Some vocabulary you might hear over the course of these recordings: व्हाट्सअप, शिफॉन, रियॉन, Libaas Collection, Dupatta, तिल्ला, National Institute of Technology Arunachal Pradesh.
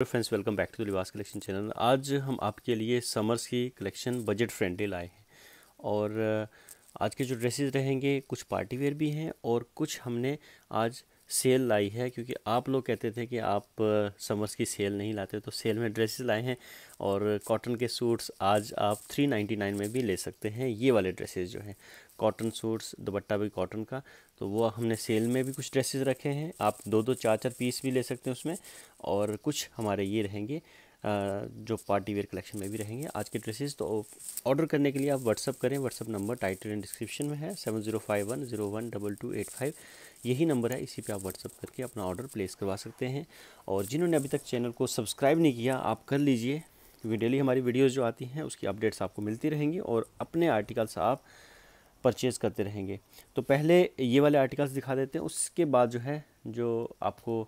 Hello friends, welcome back to Libas collection channel. आज हम आपके लिए समर्स की कलेक्शन बजट फ्रेंडली लाए हैं और आज के जो ड्रेसेस रहेंगे कुछ पार्टी वेयर भी हैं और कुछ हमने आज सेल लाई है, क्योंकि आप लोग कहते थे कि आप समर्स की सेल नहीं लाते, तो सेल में ड्रेसेस लाए हैं। और कॉटन के सूट्स आज आप 399 में भी ले सकते हैं। ये वाले ड्रेसेस जो हैं कॉटन सूट्स, दुपट्टा भी कॉटन का, तो वो हमने सेल में भी कुछ ड्रेसेस रखे हैं। आप दो चार पीस भी ले सकते हैं उसमें। और कुछ हमारे ये रहेंगे जो पार्टी वेयर कलेक्शन में भी रहेंगे आज के ड्रेसेस। तो ऑर्डर करने के लिए आप व्हाट्सअप करें। व्हाट्सअप number title and description में है। 7051012285 यही नंबर है, इसी पे आप व्हाट्सअप करके अपना ऑर्डर प्लेस करवा सकते हैं। और जिन्होंने अभी तक चैनल को सब्सक्राइब नहीं किया, आप कर लीजिए, क्योंकि डेली हमारी वीडियोज़ जो आती हैं उसकी अपडेट्स आपको मिलती रहेंगी और अपने आर्टिकल्स आप परचेज़ करते रहेंगे। तो पहले ये वाले आर्टिकल्स दिखा देते हैं, उसके बाद जो है जो आपको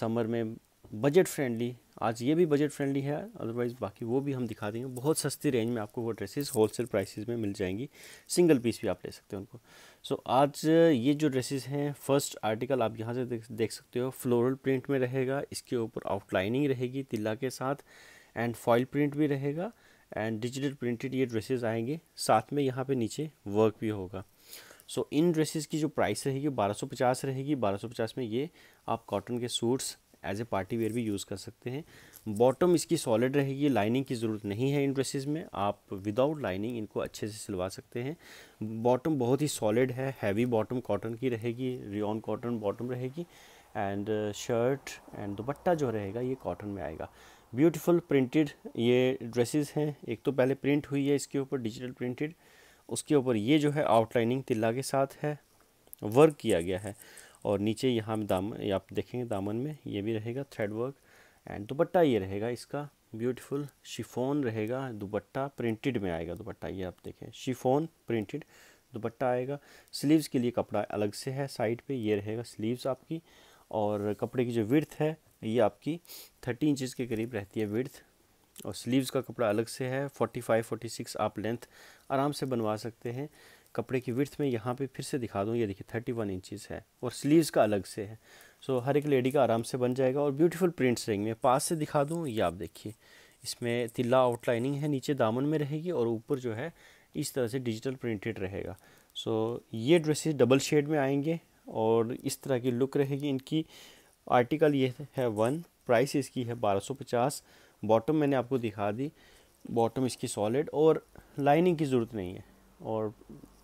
समर में बजट फ्रेंडली, आज ये भी बजट फ्रेंडली है, अदरवाइज़ बाकी वो भी हम दिखा देंगे। बहुत सस्ती रेंज में आपको वो ड्रेसेस होलसेल प्राइसेस में मिल जाएंगी। सिंगल पीस भी आप ले सकते हैं उनको। सो आज ये जो ड्रेसेस हैं, फर्स्ट आर्टिकल आप यहाँ से देख सकते हो, फ्लोरल प्रिंट में रहेगा। इसके ऊपर आउटलाइनिंग रहेगी तिल्ला के साथ एंड फॉइल प्रिंट भी रहेगा एंड डिजिटल प्रिंटेड ये ड्रेसेस आएंगे। साथ में यहाँ पे नीचे वर्क भी होगा। सो इन ड्रेसेस की जो प्राइस रहेगी 1250 रहेगी। 1250 में ये आप कॉटन के suits as a party wear भी यूज़ कर सकते हैं। बॉटम इसकी सॉलिड रहेगी, लाइनिंग की ज़रूरत नहीं है। इन ड्रेसेस में आप विदाउट लाइनिंग इनको अच्छे से सिलवा सकते हैं। बॉटम बहुत ही सॉलिड है, हैवी बॉटम कॉटन की रहेगी, रियॉन कॉटन बॉटम रहेगी एंड शर्ट एंड दुपट्टा जो रहेगा ये कॉटन में आएगा। ब्यूटीफुल प्रिंटेड ये ड्रेसेस हैं। एक तो पहले प्रिंट हुई है इसके ऊपर डिजिटल प्रिंटेड, उसके ऊपर ये जो है आउटलाइनिंग तिल्ला के साथ है, वर्क किया गया है। और नीचे यहाँ दामन आप देखेंगे, दामन में ये भी रहेगा थ्रेड वर्क एंड दुपट्टा ये रहेगा इसका। ब्यूटीफुल शिफॉन रहेगा दुपट्टा, प्रिंटेड में आएगा दुपट्टा, ये आप देखें शिफॉन प्रिंटेड दुपट्टा आएगा। स्लीव्स के लिए कपड़ा अलग से है, साइड पे ये रहेगा स्लीव्स आपकी। और कपड़े की जो विड्थ है ये आपकी 30 इंचज़ के करीब रहती है विड्थ, और स्लीव्स का कपड़ा अलग से है। 45-46 आप लेंथ आराम से बनवा सकते हैं। कपड़े की विड्थ में यहाँ पे फिर से दिखा दूँ, ये देखिए 31 इंचज़ है और स्लीव्स का अलग से है। सो हर एक लेडी का आराम से बन जाएगा। और ब्यूटीफुल प्रिंट्स रहेंगे। मैं पास से दिखा दूँ, ये आप देखिए, इसमें तिल्ला आउटलाइनिंग है, नीचे दामन में रहेगी और ऊपर जो है इस तरह से डिजिटल प्रिंटेड रहेगा। सो ये ड्रेसेस डबल शेड में आएंगे और इस तरह की लुक रहेगी इनकी। आर्टिकल ये है 1, प्राइस इसकी है 1250। बॉटम मैंने आपको दिखा दी, बॉटम इसकी सॉलिड और लाइनिंग की ज़रूरत नहीं है और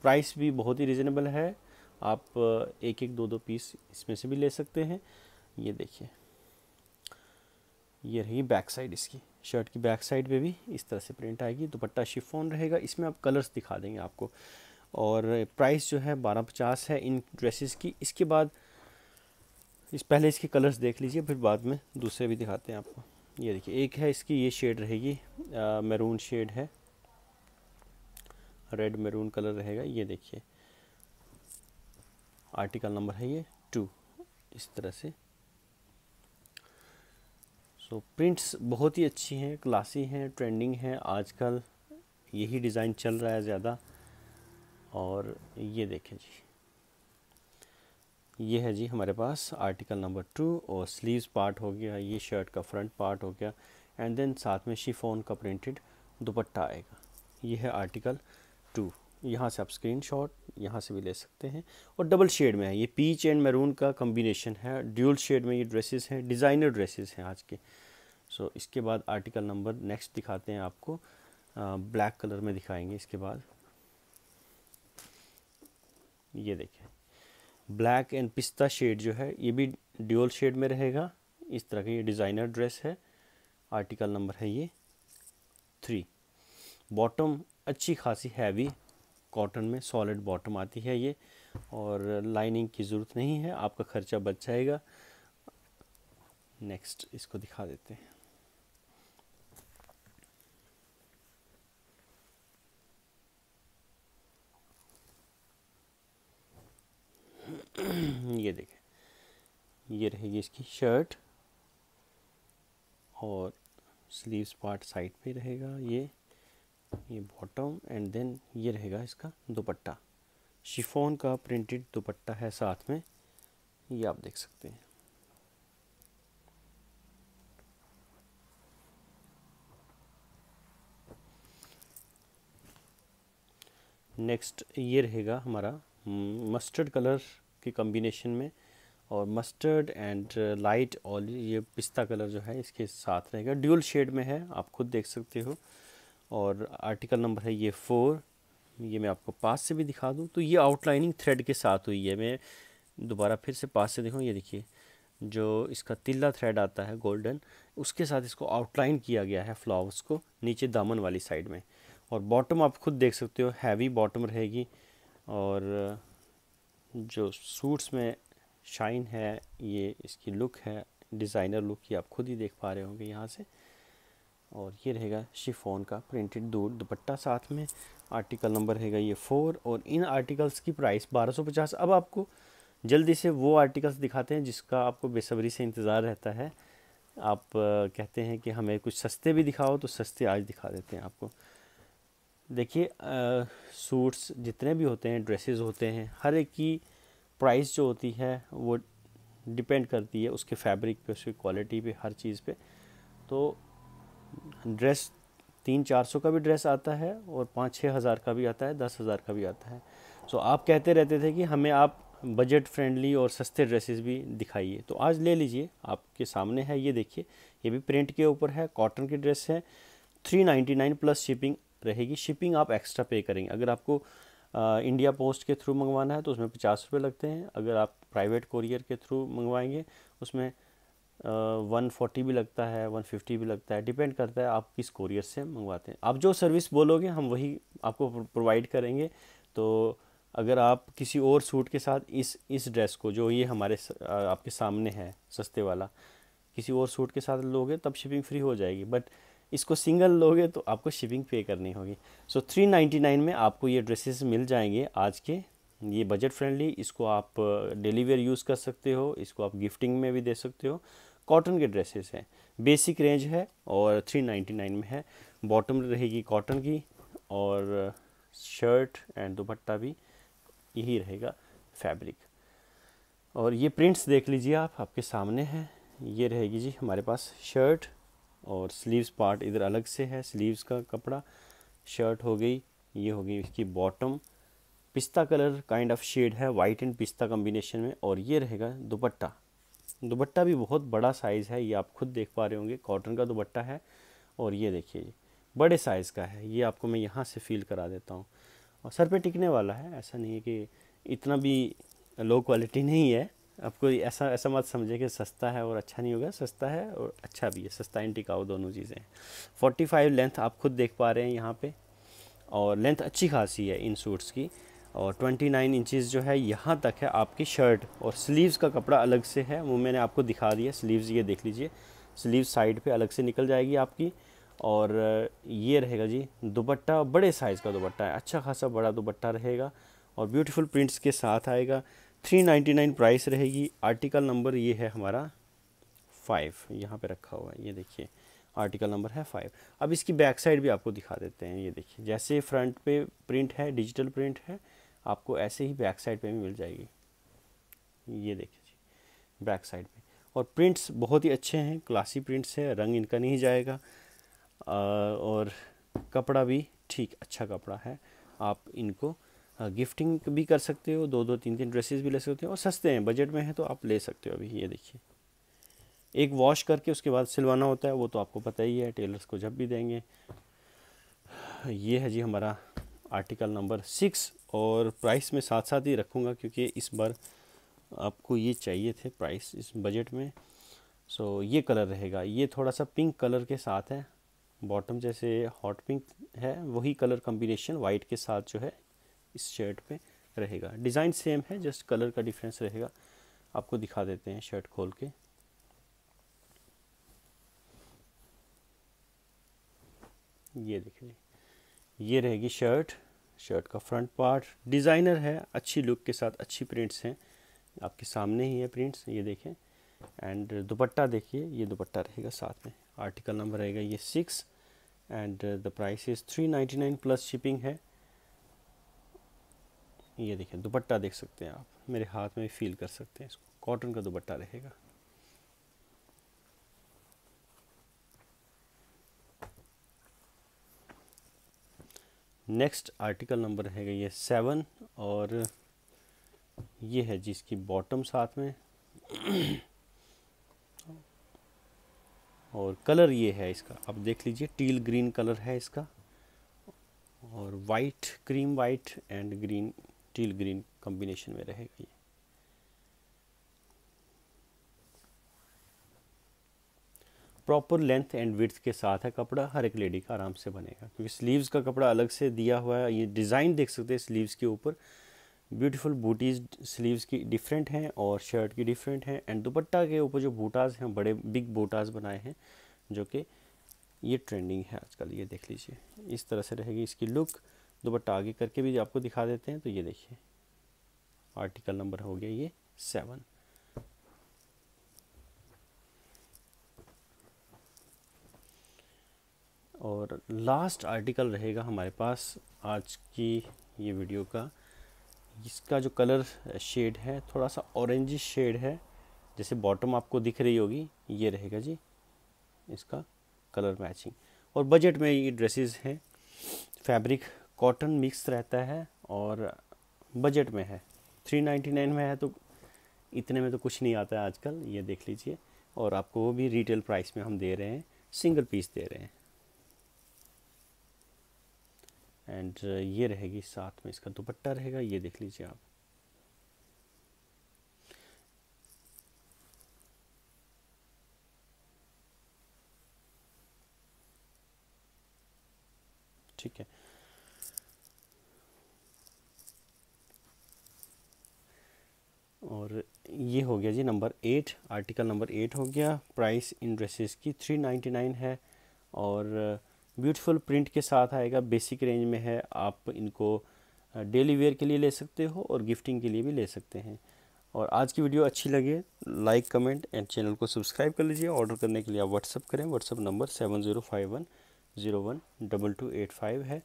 प्राइस भी बहुत ही रीज़नेबल है। आप एक दो पीस इसमें से भी ले सकते हैं। ये देखिए, ये रही बैक साइड इसकी, शर्ट की बैक साइड पे भी इस तरह से प्रिंट आएगी। दुपट्टा शिफॉन रहेगा, इसमें आप कलर्स दिखा देंगे आपको। और प्राइस जो है 1250 है इन ड्रेसेस की। इसके बाद पहले इसके कलर्स देख लीजिए, फिर बाद में दूसरे भी दिखाते हैं आपको। ये देखिए, एक है इसकी, ये शेड रहेगी मैरून शेड है, रेड मैरून कलर रहेगा। ये देखिए, आर्टिकल नंबर है ये 2, इस तरह से। सो प्रिंट्स बहुत ही अच्छी हैं, क्लासी हैं, ट्रेंडिंग हैं, आजकल यही डिज़ाइन चल रहा है ज़्यादा। और ये देखें जी, ये है जी हमारे पास आर्टिकल नंबर 2। और स्लीव्स पार्ट हो गया, ये शर्ट का फ्रंट पार्ट हो गया एंड देन साथ में शिफॉन का प्रिंटेड दुपट्टा आएगा। ये है आर्टिकल 2। यहाँ से आप स्क्रीनशॉट यहाँ से भी ले सकते हैं। और डबल शेड में है ये, पीच एंड मैरून का कम्बिनेशन है, ड्यूल शेड में ये ड्रेसेस हैं, डिज़ाइनर ड्रेसेस हैं आज के। सो इसके बाद आर्टिकल नंबर नेक्स्ट दिखाते हैं आपको, ब्लैक कलर में दिखाएंगे इसके बाद। ये देखें, ब्लैक एंड पिस्ता शेड जो है ये भी ड्यूल शेड में रहेगा। इस तरह का ये डिज़ाइनर ड्रेस है, आर्टिकल नंबर है ये 3। बॉटम अच्छी खासी हैवी कॉटन में सॉलिड बॉटम आती है ये, और लाइनिंग की ज़रूरत नहीं है, आपका खर्चा बच जाएगा। नेक्स्ट इसको दिखा देते हैं। ये देखें, ये रहेगी इसकी शर्ट और स्लीव्स पार्ट साइड पे रहेगा। ये बॉटम एंड देन ये रहेगा इसका दुपट्टा, शिफॉन का प्रिंटेड दुपट्टा है साथ में, ये आप देख सकते हैं। नेक्स्ट ये रहेगा हमारा मस्टर्ड कलर के कॉम्बिनेशन में, और मस्टर्ड एंड लाइट और ये पिस्ता कलर जो है इसके साथ रहेगा, ड्यूल शेड में है, आप खुद देख सकते हो। और आर्टिकल नंबर है ये 4, ये मैं आपको पास से भी दिखा दूं तो ये आउटलाइनिंग थ्रेड के साथ हुई है। मैं दोबारा फिर से पास से देखूँ, ये देखिए जो इसका तिल्ला थ्रेड आता है गोल्डन, उसके साथ इसको आउटलाइन किया गया है फ्लावर्स को नीचे दामन वाली साइड में। और बॉटम आप खुद देख सकते हो, हैवी बॉटम रहेगी, और जो सूट्स में शाइन है ये इसकी लुक है, डिज़ाइनर लुक, ये आप खुद ही देख पा रहे होंगे यहाँ से। और ये रहेगा शिफॉन का प्रिंटेड दुपट्टा साथ में, आर्टिकल नंबर रहेगा ये 4। और इन आर्टिकल्स की प्राइस 1250। अब आपको जल्दी से वो आर्टिकल्स दिखाते हैं जिसका आपको बेसब्री से इंतज़ार रहता है, आप कहते हैं कि हमें कुछ सस्ते भी दिखाओ, तो सस्ते आज दिखा देते हैं आपको। देखिए सूट्स जितने भी होते हैं, ड्रेसेस होते हैं, हर एक की प्राइस जो होती है वो डिपेंड करती है उसके फैब्रिक पे, उसकी क्वालिटी पे, हर चीज़ पे। तो ड्रेस 300-400 का भी ड्रेस आता है और 5-6 हज़ार का भी आता है, 10 हज़ार का भी आता है। सो आप कहते रहते थे कि हमें आप बजट फ्रेंडली और सस्ते ड्रेसेस भी दिखाइए, तो आज ले लीजिए, आपके सामने है। ये देखिए, ये भी प्रिंट के ऊपर है, कॉटन की ड्रेस है, 399 प्लस शिपिंग रहेगी। शिपिंग आप एक्स्ट्रा पे करेंगे, अगर आपको इंडिया पोस्ट के थ्रू मंगवाना है तो उसमें 50 रुपये लगते हैं, अगर आप प्राइवेट कोरियर के थ्रू मंगवाएंगे उसमें 140 भी लगता है, 150 भी लगता है, डिपेंड करता है आप किस कोरियर से मंगवाते हैं। आप जो सर्विस बोलोगे हम वही आपको प्रोवाइड करेंगे। तो अगर आप किसी और सूट के साथ इस ड्रेस को, जो ये हमारे आपके सामने है सस्ते वाला, किसी और सूट के साथ लोगे तब शिपिंग फ्री हो जाएगी, बट इसको सिंगल लोगे तो आपको शिपिंग पे करनी होगी। सो 399 में आपको ये ड्रेसेस मिल जाएंगे आज के, ये बजट फ्रेंडली। इसको आप डेली वेयर यूज़ कर सकते हो, इसको आप गिफ्टिंग में भी दे सकते हो। कॉटन के ड्रेसेस हैं, बेसिक रेंज है और 399 में है। बॉटम रहेगी कॉटन की, और शर्ट एंड दुपट्टा भी यही रहेगा फैब्रिक। और ये प्रिंट्स देख लीजिए आप, आपके सामने है। ये रहेगी जी हमारे पास शर्ट, और स्लीव्स पार्ट इधर अलग से है, स्लीव्स का कपड़ा। शर्ट हो गई, ये हो गई इसकी बॉटम, पिस्ता कलर काइंड ऑफ शेड है, वाइट एंड पिस्ता कॉम्बिनेशन में। और ये रहेगा दुपट्टा, दुपट्टा भी बहुत बड़ा साइज़ है, ये आप खुद देख पा रहे होंगे, कॉटन का दुपट्टा है। और ये देखिए बड़े साइज़ का है, ये आपको मैं यहाँ से फील करा देता हूँ, और सर पे टिकने वाला है। ऐसा नहीं है कि इतना भी लो क्वालिटी नहीं है, आपको ऐसा मत समझे कि सस्ता है और अच्छा नहीं होगा, सस्ता है और अच्छा भी है, सस्ता एंड टिकाऊ दोनों चीज़ें। 45 लेंथ आप खुद देख पा रहे हैं यहाँ पे, और लेंथ अच्छी खासी है इन सूट्स की। और 29 इंचेस जो है यहाँ तक है आपकी शर्ट, और स्लीव्स का कपड़ा अलग से है, वो मैंने आपको दिखा दिया। स्लीव्स ये देख लीजिए, स्लीव साइड पर अलग से निकल जाएगी आपकी। और ये रहेगा जी दुपट्टा, बड़े साइज़ का दुपट्टा है, अच्छा खासा बड़ा दुपट्टा रहेगा, और ब्यूटीफुल प्रिंट्स के साथ आएगा। 399 प्राइस रहेगी। आर्टिकल नंबर ये है हमारा 5, यहाँ पे रखा हुआ है, ये देखिए आर्टिकल नंबर है 5। अब इसकी बैक साइड भी आपको दिखा देते हैं। ये देखिए जैसे फ्रंट पे प्रिंट है, डिजिटल प्रिंट है, आपको ऐसे ही बैक साइड पे भी मिल जाएगी। ये देखिए जी बैक साइड पे, और प्रिंट्स बहुत ही अच्छे हैं, क्लासी प्रिंट्स है, रंग इनका नहीं जाएगा, और कपड़ा भी ठीक अच्छा कपड़ा है। आप इनको गिफ्टिंग भी कर सकते हो, 2-2, 3-3 ड्रेसेस भी ले सकते हो, और सस्ते हैं, बजट में है तो आप ले सकते हो। अभी ये देखिए एक वॉश करके उसके बाद सिलवाना होता है, वो तो आपको पता ही है, टेलर्स को जब भी देंगे। ये है जी हमारा आर्टिकल नंबर 6, और प्राइस में साथ साथ ही रखूँगा क्योंकि इस बार आपको ये चाहिए थे प्राइस इस बजट में। सो ये कलर रहेगा, ये थोड़ा सा पिंक कलर के साथ है, बॉटम जैसे हॉट पिंक है, वही कलर कॉम्बिनेशन वाइट के साथ जो है इस शर्ट पे रहेगा। डिज़ाइन सेम है, जस्ट कलर का डिफरेंस रहेगा। आपको दिखा देते हैं शर्ट खोल के, ये देखिए ये रहेगी शर्ट, शर्ट का फ्रंट पार्ट डिज़ाइनर है, अच्छी लुक के साथ, अच्छी प्रिंट्स हैं, आपके सामने ही है प्रिंट्स, ये देखें। एंड दुपट्टा देखिए, ये दुपट्टा रहेगा साथ में। आर्टिकल नंबर रहेगा ये 6, and the price is 399 plus shipping है। ये देखिए दुपट्टा देख सकते हैं आप, मेरे हाथ में फील कर सकते हैं इसको, कॉटन का दुपट्टा रहेगा। नेक्स्ट आर्टिकल नंबर है ये 7 और ये है जी इसकी बॉटम साथ में, और कलर ये है इसका, आप देख लीजिए टील ग्रीन कलर है इसका, और white cream white and green teal green combination में रहेगा ये। प्रॉपर लेंथ एंड विड्थ के साथ है कपड़ा, हर एक लेडी का आराम से बनेगा क्योंकि स्लीव्स का कपड़ा अलग से दिया हुआ है। ये डिज़ाइन देख सकते हैं स्लीव्स के ऊपर, ब्यूटीफुल बूटीज़ स्लीव्स की डिफरेंट हैं और शर्ट की डिफरेंट हैं, एंड दुपट्टा के ऊपर जो बूटाज हैं बड़े बिग बूटाज बनाए हैं जो कि ये ट्रेंडिंग है आजकल। ये देख लीजिए इस तरह से रहेगी इसकी लुक। दुपट्टा आगे करके भी आपको दिखा देते हैं। तो ये देखिए आर्टिकल नंबर हो गया ये 7। और लास्ट आर्टिकल रहेगा हमारे पास आज की ये वीडियो का, इसका जो कलर शेड है थोड़ा सा ऑरेंजिश शेड है, जैसे बॉटम आपको दिख रही होगी ये रहेगा जी इसका कलर मैचिंग। और बजट में ये ड्रेसेस हैं, फैब्रिक कॉटन मिक्स रहता है और बजट में है, 399 में है, तो इतने में तो कुछ नहीं आता है आजकल। ये देख लीजिए और आपको वो भी रिटेल प्राइस में हम दे रहे हैं, सिंगल पीस दे रहे हैं। एंड ये रहेगी साथ में इसका दुपट्टा रहेगा, ये देख लीजिए आप। ठीक है, और ये हो गया जी नंबर 8, आर्टिकल नंबर 8 हो गया। प्राइस इन ड्रेसेस की 399 है और ब्यूटीफुल प्रिंट के साथ आएगा, बेसिक रेंज में है। आप इनको डेली वेयर के लिए ले सकते हो और गिफ्टिंग के लिए भी ले सकते हैं। और आज की वीडियो अच्छी लगे लाइक कमेंट एंड चैनल को सब्सक्राइब कर लीजिए। ऑर्डर करने के लिए आप व्हाट्सअप करें, व्हाट्सअप नंबर 7051012285 है,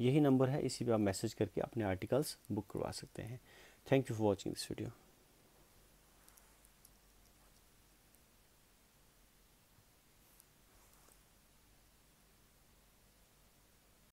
यही नंबर है, इसी पे आप मैसेज करके अपने आर्टिकल्स बुक करवा सकते हैं। Thank you for watching this video.